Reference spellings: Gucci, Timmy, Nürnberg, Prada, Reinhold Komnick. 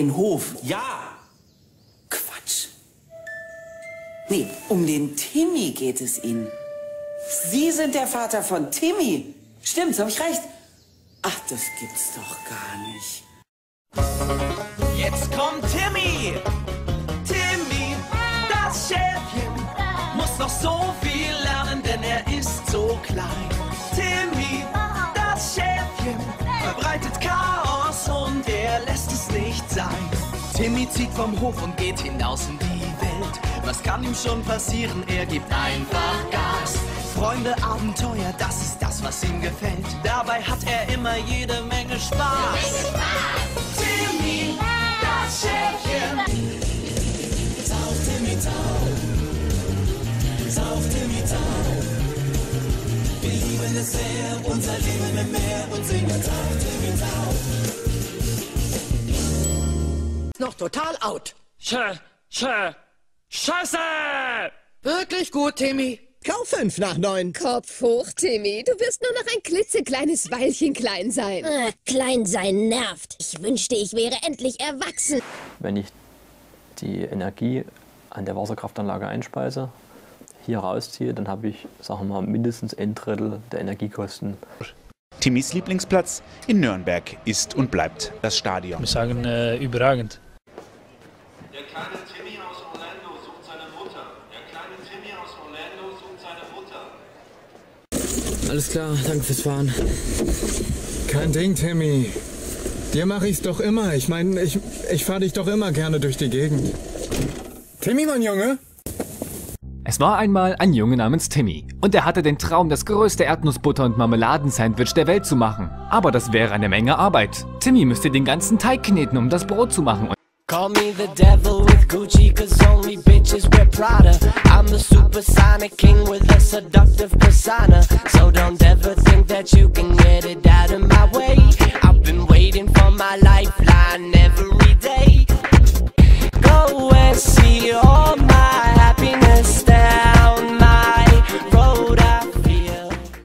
den Hof. Ja! Quatsch. Nee, um den Timmy geht es Ihnen. Sie sind der Vater von Timmy. Stimmt, habe ich recht? Ach, das gibt's doch gar nicht. Jetzt kommt Timmy! Timmy, das Schäfchen, muss noch so viel lernen, denn er ist so klein. Timmy, das Schäfchen, verbreitet Chaos und er lässt es nicht sein. Timmy zieht vom Hof und geht hinaus in die Welt. Was kann ihm schon passieren? Er gibt einfach Gas. Freunde, Abenteuer, das ist das, was ihm gefällt. Dabei hat er immer jede Menge Spaß. Timmy, das Schäfchen. Sauf, Timmy, sauf. Sauf, Timmy, sauf. Wir lieben es sehr, unser Leben im Meer und singen sauf, Timmy, sauf. Noch total out. Scheiße! Wirklich gut, Timmy. Kau 5 nach 9. Kopf hoch, Timmy. Du wirst nur noch ein klitzekleines Weilchen klein sein. Klein sein nervt. Ich wünschte, ich wäre endlich erwachsen. Wenn ich die Energie an der Wasserkraftanlage einspeise, hier rausziehe, dann habe ich, sagen wir mal, mindestens ein Drittel der Energiekosten. Timmys Lieblingsplatz in Nürnberg ist und bleibt das Stadion. Ich muss sagen, überragend. Der kleine Timmy aus Orlando sucht seine Mutter. Der kleine Timmy aus Orlando sucht seine Mutter. Alles klar, danke fürs Fahren. Kein Ding, Timmy. Dir mache ich's doch immer. Ich meine, ich fahre dich doch immer gerne durch die Gegend. Timmy, mein Junge? Es war einmal ein Junge namens Timmy. Und er hatte den Traum, das größte Erdnussbutter- und Marmeladensandwich der Welt zu machen. Aber das wäre eine Menge Arbeit. Timmy müsste den ganzen Teig kneten, um das Brot zu machen. Call me the devil with Gucci, cause only bitches wear Prada. I'm the supersonic king with a seductive persona. So don't ever think that you can get it out of my way.